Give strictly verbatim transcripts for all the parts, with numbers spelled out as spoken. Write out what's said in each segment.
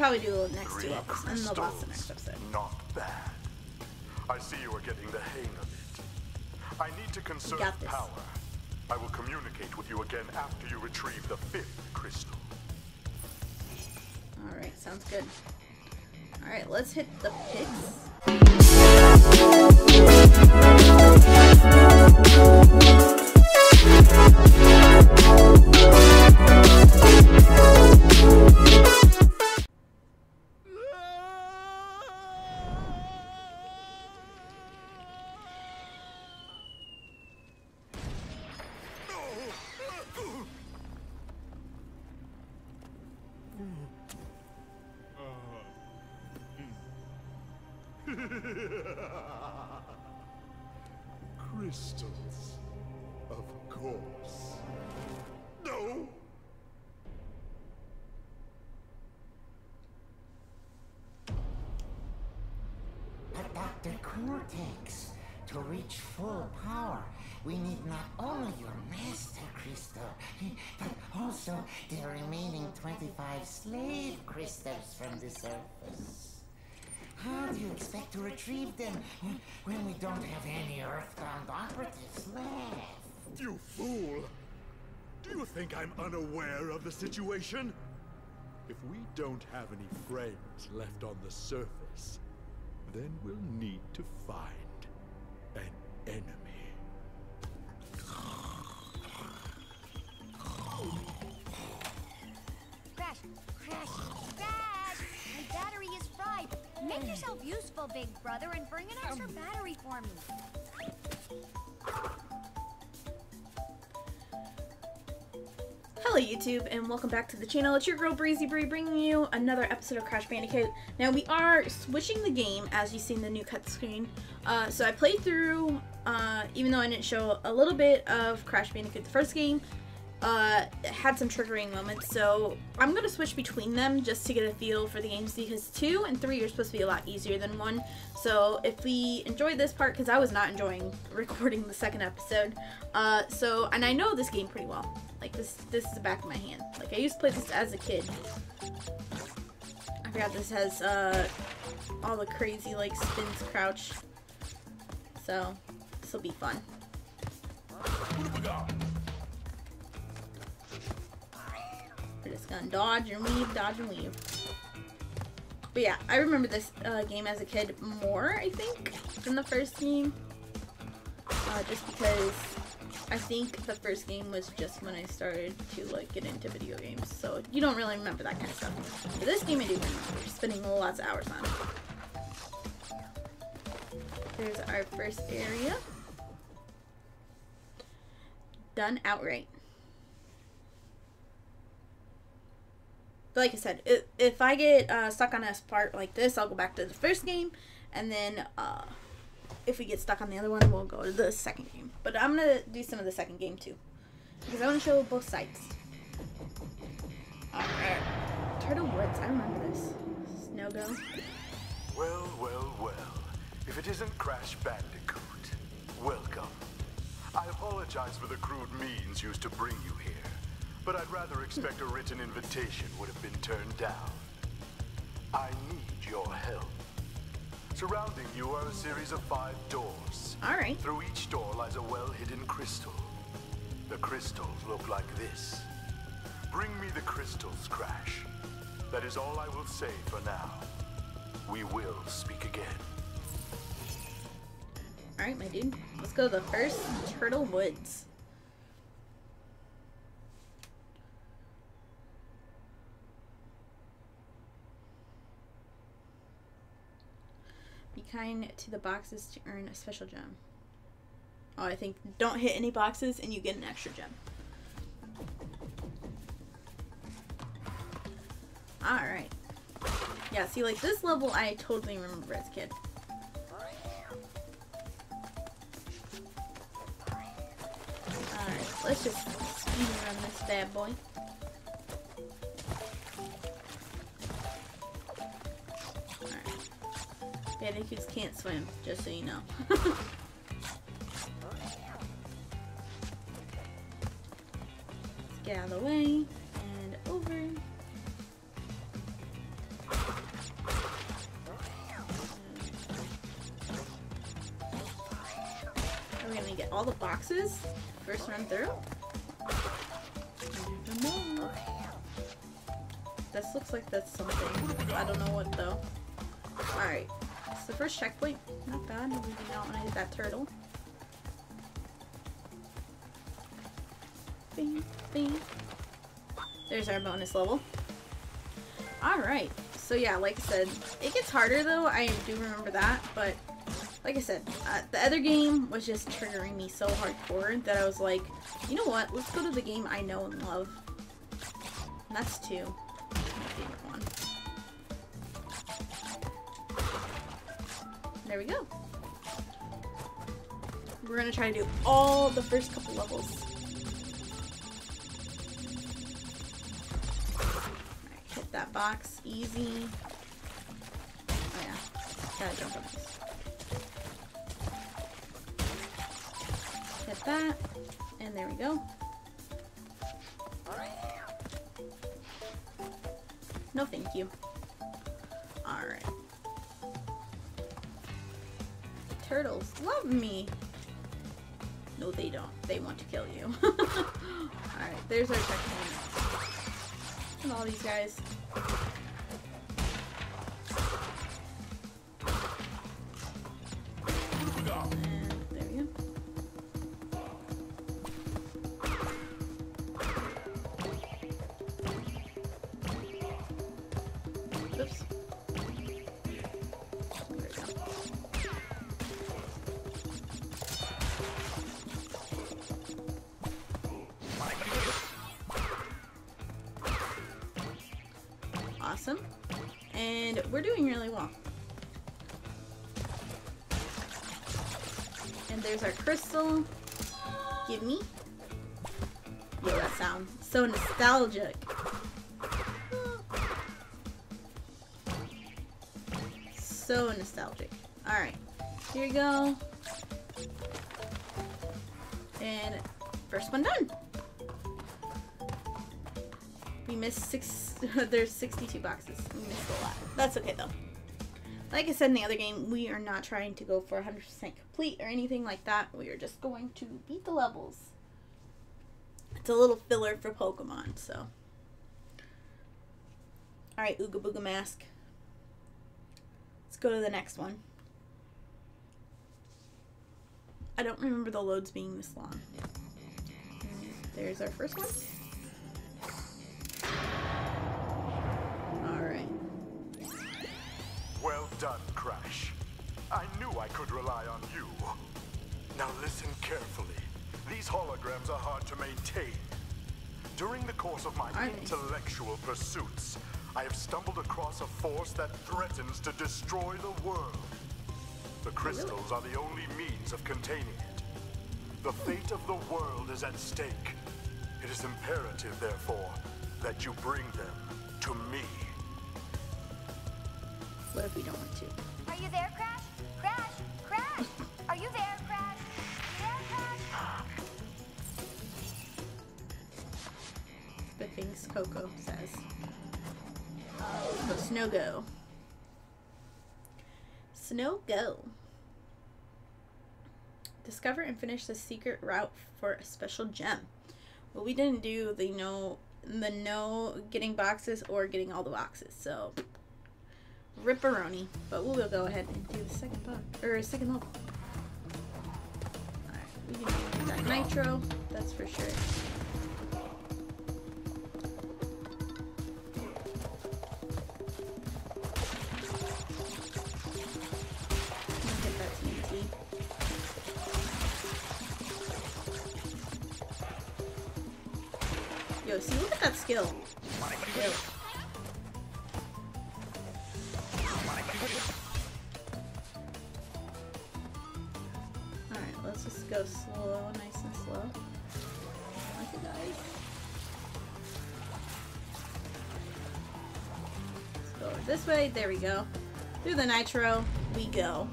probably do next Three two episodes and the boss the next episode. Not bad. I see you are getting the hang of it. I need to conserve power. I will communicate with you again after you retrieve the fifth crystal. All right, sounds good. All right, let's hit the picks. Crystals, of course. No. But Doctor Cortex, to reach full power, we need not only your master crystal, but also the remaining twenty-five slave crystals from the surface. How do you expect to retrieve them when we don't have any Earthbound operatives left? You fool! Do you think I'm unaware of the situation? If we don't have any friends left on the surface, then we'll need to find an enemy. Crash! Crash! Battery is fried. Make yourself useful, big brother, and bring an extra battery for me. Hello, YouTube, and welcome back to the channel. It's your girl, Breezy Bree, bringing you another episode of Crash Bandicoot. Now, we are switching the game, as you see in the new cutscene. Uh, so I played through, uh, even though I didn't show a little bit of Crash Bandicoot the first game, Uh, it had some triggering moments, so I'm going to switch between them just to get a feel for the games, because two and three are supposed to be a lot easier than one. So if we enjoyed this part, because I was not enjoying recording the second episode, uh, so, and I know this game pretty well. Like, this this is the back of my hand. Like, I used to play this as a kid. I forgot this has, uh, all the crazy, like, spins, crouch. So, this will be fun. We're just gonna dodge and weave, dodge and weave. But yeah, I remember this uh, game as a kid more, I think, than the first game. Uh, just because I think the first game was just when I started to like get into video games. So you don't really remember that kind of stuff. But this game I do remember spending lots of hours on. Here's our first area. Done outright. But like I said, if, if I get uh, stuck on a part like this, I'll go back to the first game, and then uh, if we get stuck on the other one, we'll go to the second game. But I'm gonna do some of the second game too, because I want to show both sides. All right, Turtle Woods. I remember this. Snow go. Well, well, well. If it isn't Crash Bandicoot, welcome. I apologize for the crude means used to bring you here. But I'd rather expect a written invitation would have been turned down. I need your help. Surrounding you are a series of five doors. All right. Through each door lies a well-hidden crystal. The crystals look like this. Bring me the crystals, Crash. That is all I will say for now. We will speak again. All right, my dude. Let's go to the first Turtle Woods. Be kind to the boxes to earn a special gem. Oh, I think don't hit any boxes and you get an extra gem. Alright. Yeah, see, like, this level I totally remember as a kid. Alright, let's just speed run this bad boy. Bandicoot can't swim, just so you know. Let's get out of the way and over. get all the boxes. First run through. This looks like that's something. I don't know what though. Alright. It's the first checkpoint. Not bad. We do not want to hit that turtle. Bing, bing. There's our bonus level. Alright. So yeah, like I said, it gets harder though. I do remember that. But like I said, uh, the other game was just triggering me so hardcore that I was like, you know what? Let's go to the game I know and love. And that's two. There we go. We're gonna try to do all the first couple levels. Alright, hit that box, easy. Oh yeah, gotta jump on this. Hit that, and there we go. No thank you. Alright. Turtles love me. No, they don't. They want to kill you. Alright, there's our checkpoint. And all these guys. And there we go. Oops. Awesome. And we're doing really well. And there's our crystal. Give me. Yo, that sound. So nostalgic. So nostalgic. Alright. Here you go. And first one done. We missed six, there's sixty-two boxes. We missed a lot. That's okay though. Like I said in the other game, we are not trying to go for one hundred percent complete or anything like that. We are just going to beat the levels. It's a little filler for Pokemon, so. Alright, Ooga Booga Mask. Let's go to the next one. I don't remember the loads being this long. And there's our first one. Well done, Crash. I knew I could rely on you. Now listen carefully. These holograms are hard to maintain. During the course of my intellectual pursuits, I have stumbled across a force that threatens to destroy the world. The crystals are the only means of containing it. The fate of the world is at stake. It is imperative, therefore, that you bring them to me. What if we don't want to? Are you there, Crash? Crash! Crash! Are you there, Crash? Are you there, Crash? The things Coco says. So Snow Go. Snow Go. Discover and finish the secret route for a special gem. Well, we didn't do the no, the no getting boxes or getting all the boxes, so. Ripperoni, but we will go ahead and do the second box or second level. Alright, we can do that nitro, that's for sure. Get that T N T. Yo, see, look at that skill. Yo. Go slow, nice and slow. Like it dies. Let's go this way. There we go. Through the nitro, we go.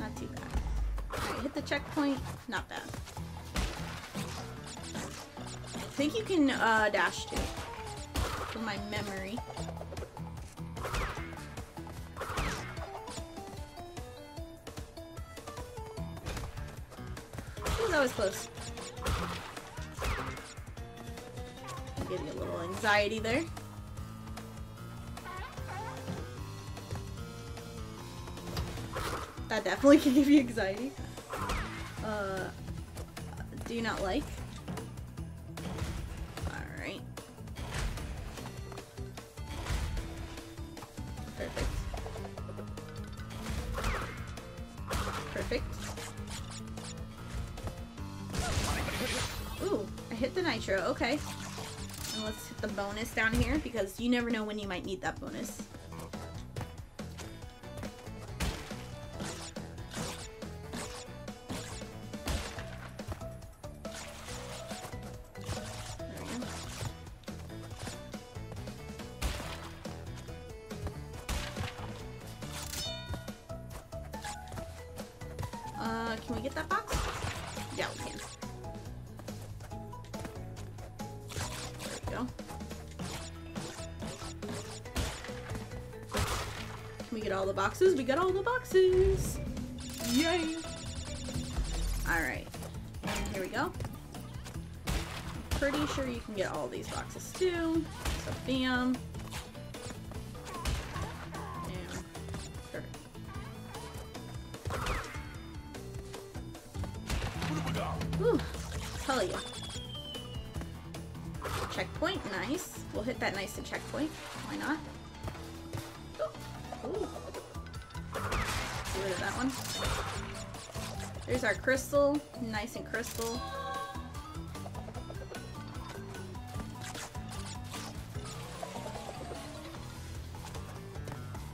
Not too bad. Alright, hit the checkpoint. Not bad. I think you can uh, dash too. From my memory. was close. I'm getting a little anxiety there. That definitely can give you anxiety. Uh, do you not like? Alright. Perfect. Perfect. Ooh, I hit the nitro, okay. And let's hit the bonus down here because you never know when you might need that bonus. Boxes, we got all the boxes. Yay! Alright, and here we go. I'm pretty sure you can get all these boxes too. So, bam. Yeah. Perfect. Whew. Hell yeah. Checkpoint, nice. We'll hit that nice and checkpoint. Why not? That one. There's our crystal, nice and crystal.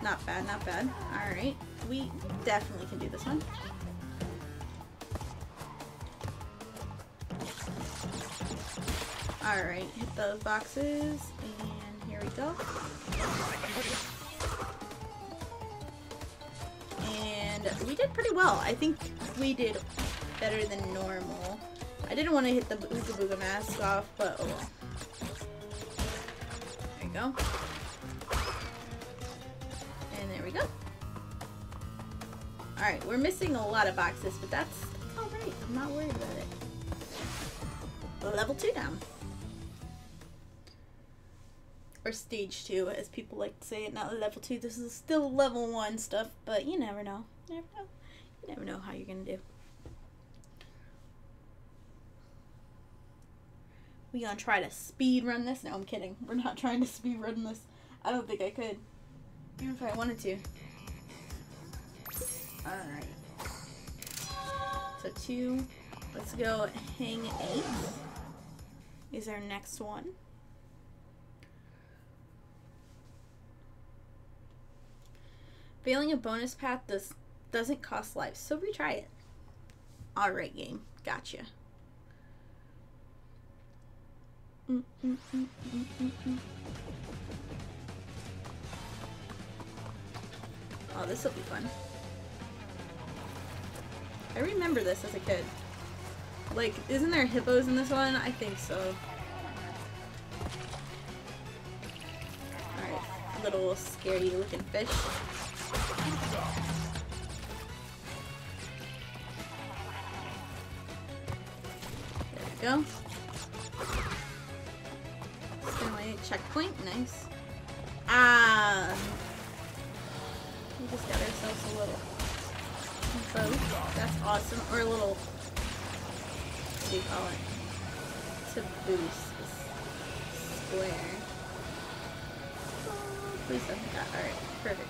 Not bad, not bad. All right, we definitely can do this one. All right, hit those boxes, and here we go. We did pretty well. I think we did better than normal. I didn't want to hit the Ooga Booga mask off, but oh well. There you go. And there we go. Alright, we're missing a lot of boxes, but that's, that's alright. I'm not worried about it. Level two down. Or stage two, as people like to say it. Not level two. This is still level one stuff, but you never know. You never know. You never know how you're gonna do. We gonna try to speed run this? No, I'm kidding. We're not trying to speed run this. I don't think I could. Even if I wanted to. Alright. So two. Let's go hang eight. Is our next one. Failing a bonus path does, doesn't cost life, so retry it. Alright, game. Gotcha. Mm, mm, mm, mm, mm, mm. Oh, this will be fun. I remember this as a kid. Like, isn't there hippos in this one? I think so. Alright, little scary looking fish. There we go. Stimulate checkpoint, nice. Ah, we just got ourselves a little boat. That's awesome. Or a little, what do you call it? To boost this square. Oh, please don't hit that. Alright, perfect.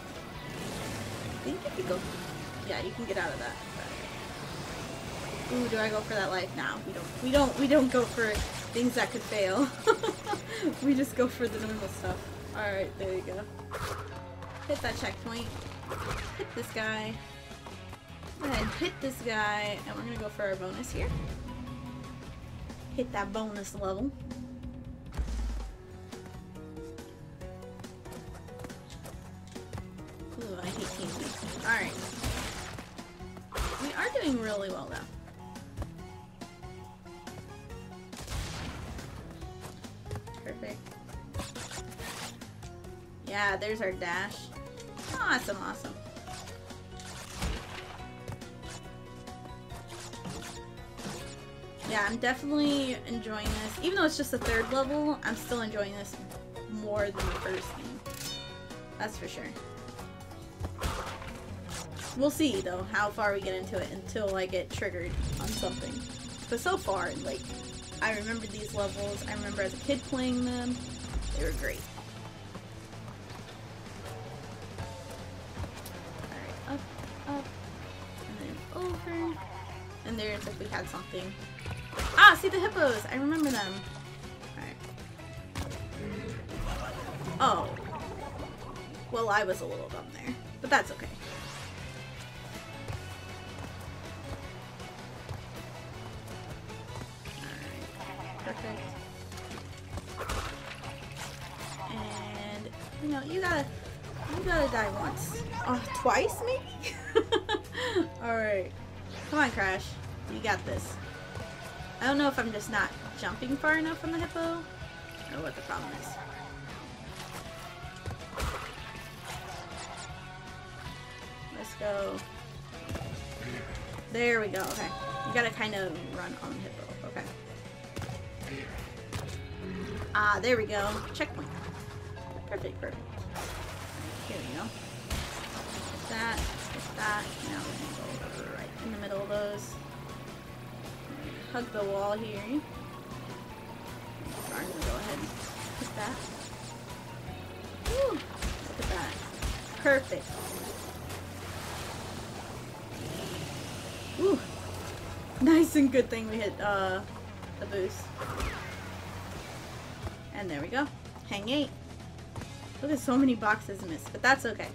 I think if you go, yeah, you can get out of that. But... Ooh, do I go for that life? Nah, we don't. We don't. We don't go for things that could fail. We just go for the normal stuff. All right, there you go. Hit that checkpoint. Hit this guy. Go ahead, hit this guy, and we're gonna go for our bonus here. Hit that bonus level. Alright. We are doing really well though. Perfect. Yeah, there's our dash. Awesome, awesome. yeah, I'm definitely enjoying this. Even though it's just the third level, I'm still enjoying this more than the first game. That's for sure. We'll see, though, how far we get into it until I get triggered on something. But so far, like, I remember these levels. I remember as a kid playing them. They were great. Alright, up, up, and then over. And there's like we had something. Ah, see the hippos! I remember them. Alright. Oh. Well, I was a little dumb there. But that's okay. Perfect. And you know, you gotta you gotta die once. Oh, twice maybe? Alright. Come on, Crash. You got this. I don't know if I'm just not jumping far enough on the hippo or what the problem is. Let's go. There we go, okay. You gotta kind of run on the hippo. Ah, there we go. Checkpoint. Perfect, perfect. Here we go. Get that, get that. Now we're gonna go right in the middle of those. Hug the wall here. I'm gonna go ahead and hit that. Woo! Look at that. Perfect. Woo! Nice and good thing we hit uh, the boost. And there we go. Hang eight. Look at so many boxes missed, but that's okay.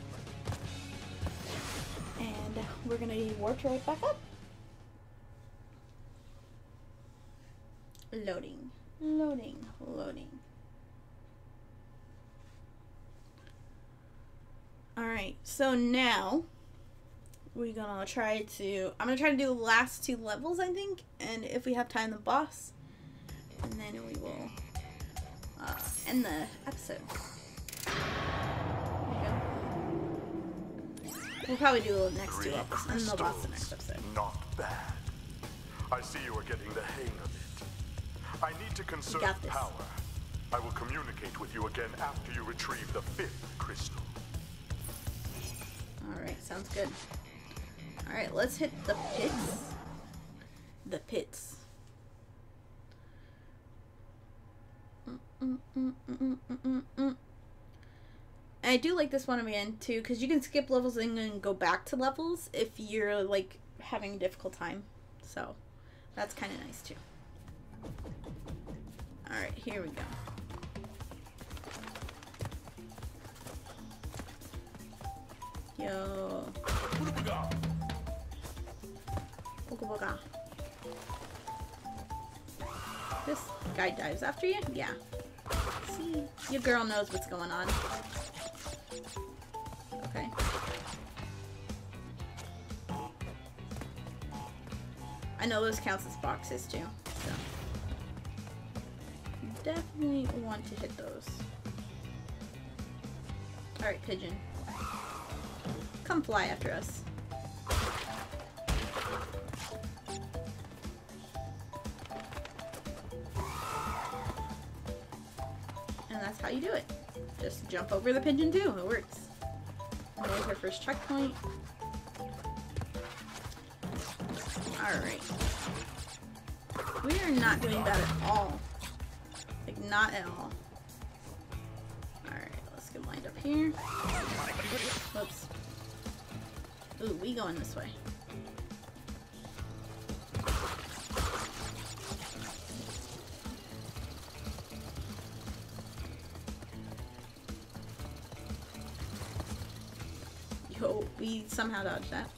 And we're gonna be warped right back up. Loading, loading, loading. All right, so now we're gonna try to, I'm gonna try to do the last two levels, I think, and if we have time, the boss, and then we will Uh, end the episode. There we go. We'll probably do the next Three two episodes and the boss the next episode. Not bad. I see you are getting the hang of it. I need to conserve power. I will communicate with you again after you retrieve the fifth crystal. Alright, sounds good. Alright, let's hit the pits. The pits. Mm, mm, mm, mm, mm, mm. I do like this one again too, because you can skip levels and then go back to levels if you're like having a difficult time, so that's kind of nice too. Alright, here we go. Yo. Boga. This guy dives after you? Yeah. See, your girl knows what's going on. Okay. I know those counts as boxes too, so. Definitely want to hit those. Alright, pigeon. Come fly after us. That's how you do it. Just jump over the pigeon too. It works. There's our first checkpoint. Alright. We are not doing bad at all. Like, not at all. Alright, let's get lined up here. Whoops. Ooh, we going this way. Oh, we somehow dodged that.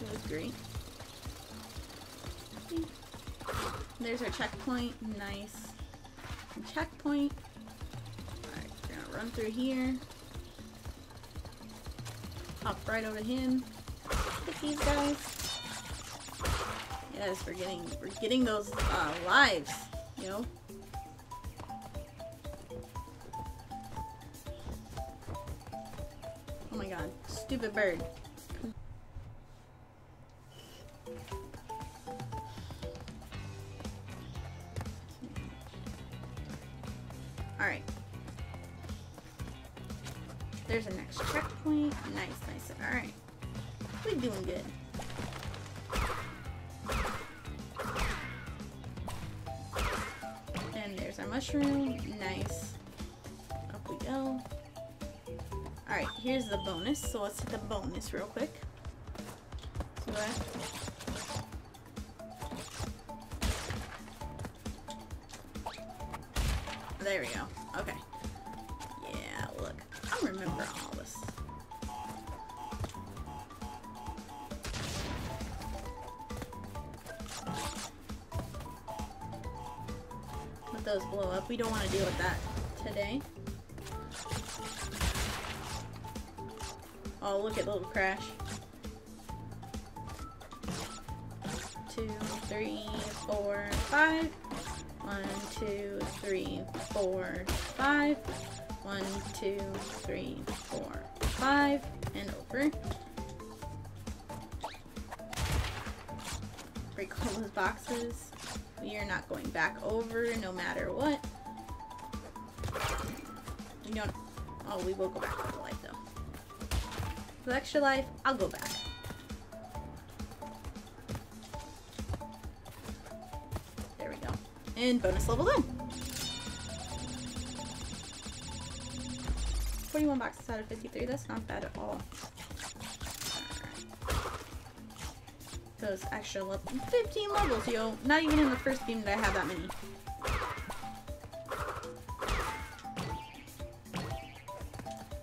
It was great. There's our checkpoint. Nice. Checkpoint. Alright, we're gonna run through here. Hop right over him. Look at these guys. Yes, we're getting we're getting those uh, lives, you know. Stupid bird. There's an extra checkpoint. Nice, nice. Alright. We're doing good. And there's our mushroom. Nice. Up we go. Alright, here's the bonus. So let's hit the bonus real quick. So that. There we go. Okay. Yeah, look. I remember all this. Let those blow up. We don't want to deal with that today. Oh, look at little Crash. Two, three, four, five. One, two, three, four, five. One, two, three, four, five, and over. Break all those boxes. We are not going back over no matter what. We don't. Oh, we will go back for the life though. With extra life, I'll go back. There we go. And bonus level done. forty-one boxes out of fifty-three. That's not bad at all. all right. Those extra level fifteen levels, yo. Not even in the first game did I have that many.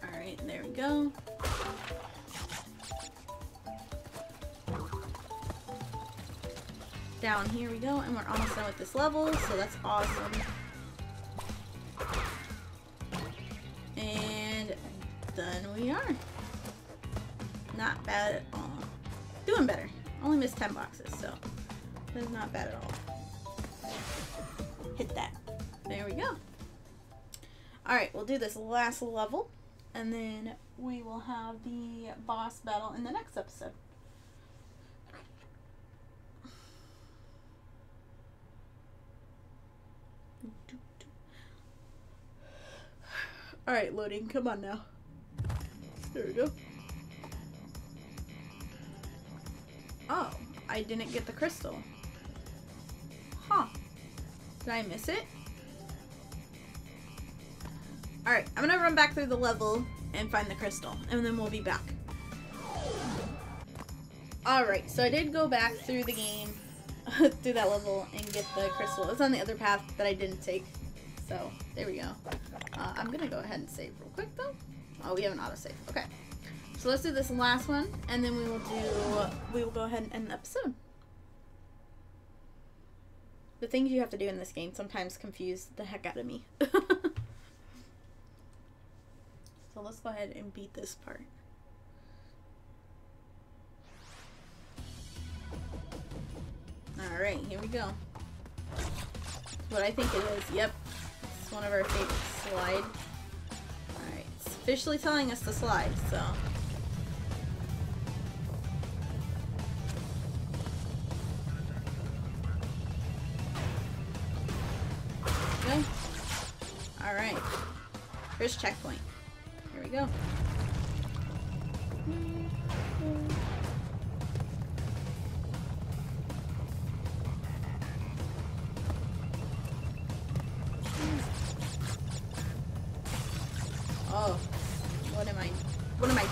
All right, there we go. Down here we go, and we're almost done with this level, so that's awesome. And done we are. Not bad at all. Doing better. Only missed ten boxes, so that's not bad at all. Hit that. There we go. Alright, we'll do this last level, and then we will have the boss battle in the next episode. Alright, loading. Come on now. There we go. Oh, I didn't get the crystal. Huh. Did I miss it? Alright, I'm gonna run back through the level and find the crystal, and then we'll be back. Alright, so I did go back through the game, through that level, and get the crystal. It was on the other path that I didn't take. So, there we go. Uh, I'm going to go ahead and save real quick, though. Oh, we have an autosave. Okay. So, let's do this last one, and then we will do... We will go ahead and end the episode. The things you have to do in this game sometimes confuse the heck out of me. So, let's go ahead and beat this part. Alright, here we go. What I think it is. Yep. One of our favorite slide. Alright, it's officially telling us to slide, so. Okay. Alright. First checkpoint. Here we go.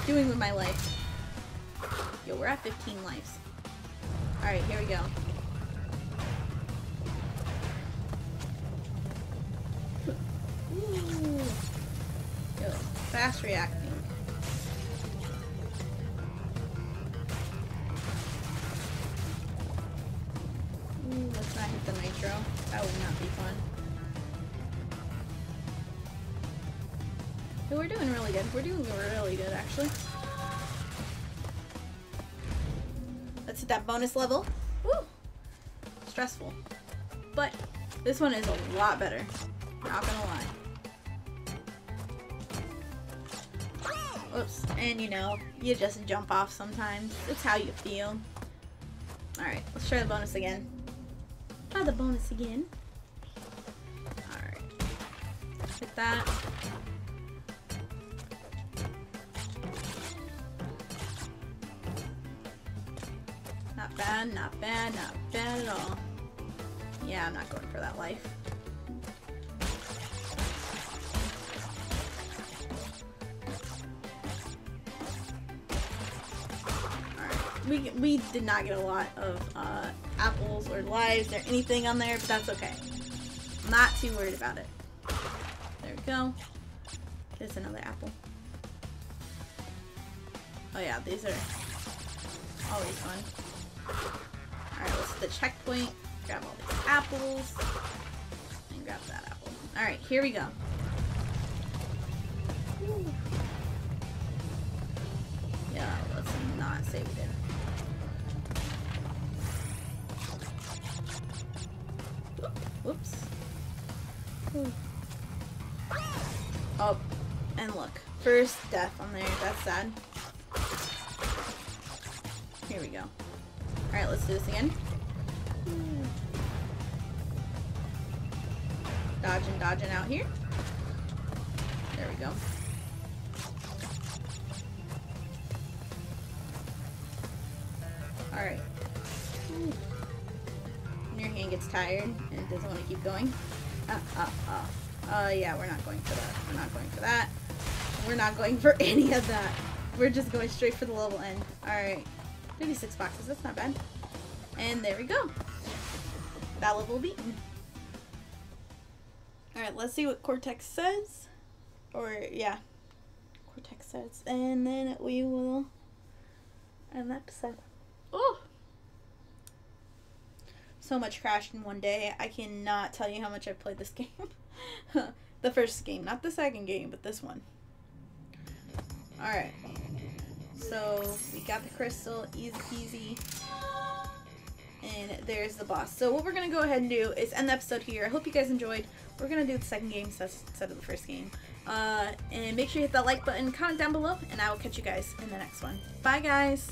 Doing with my life. Yo, we're at fifteen lives. Alright, here we go. Ooh. Yo, fast reacting. Ooh, let's not hit the nitro. That would not be fun. But we're doing really good. We're doing really good, actually. Let's hit that bonus level. Woo! Stressful. But this one is a lot better. Not gonna lie. Oops. And you know, you just jump off sometimes. It's how you feel. Alright, let's try the bonus again. Try the bonus again. Alright. Hit that. bad, not bad, not bad at all. Yeah, I'm not going for that life. We, we did not get a lot of uh, apples or lives or anything on there, but that's okay. I'm not too worried about it. There we go. There's another apple. Oh yeah, these are always fun. Alright, let's hit the checkpoint. Grab all these apples. And grab that apple. Alright, here we go. Ooh. Yeah, let's not say we did. Whoops. Ooh. Oh, and look. First death on there. That's sad. Here we go. Alright, let's do this again. Dodging, dodging out here. There we go. Alright. When your hand gets tired and it doesn't want to keep going. Uh, uh, uh. Uh, yeah, we're not going for that. We're not going for that. We're not going for any of that. We're just going straight for the level end. Alright. fifty-six boxes. That's not bad. And there we go. That level beaten. Alright, let's see what Cortex says. Or, yeah. Cortex says. And then we will end the episode. Oh! So much Crash in one day. I cannot tell you how much I played this game. The first game, not the second game, but this one. Alright. So, we got the crystal, easy peasy. And there's the boss. So what we're going to go ahead and do is end the episode here. I hope you guys enjoyed. We're going to do the second game instead of the first game. Uh, and make sure you hit that like button, comment down below, and I will catch you guys in the next one. Bye, guys!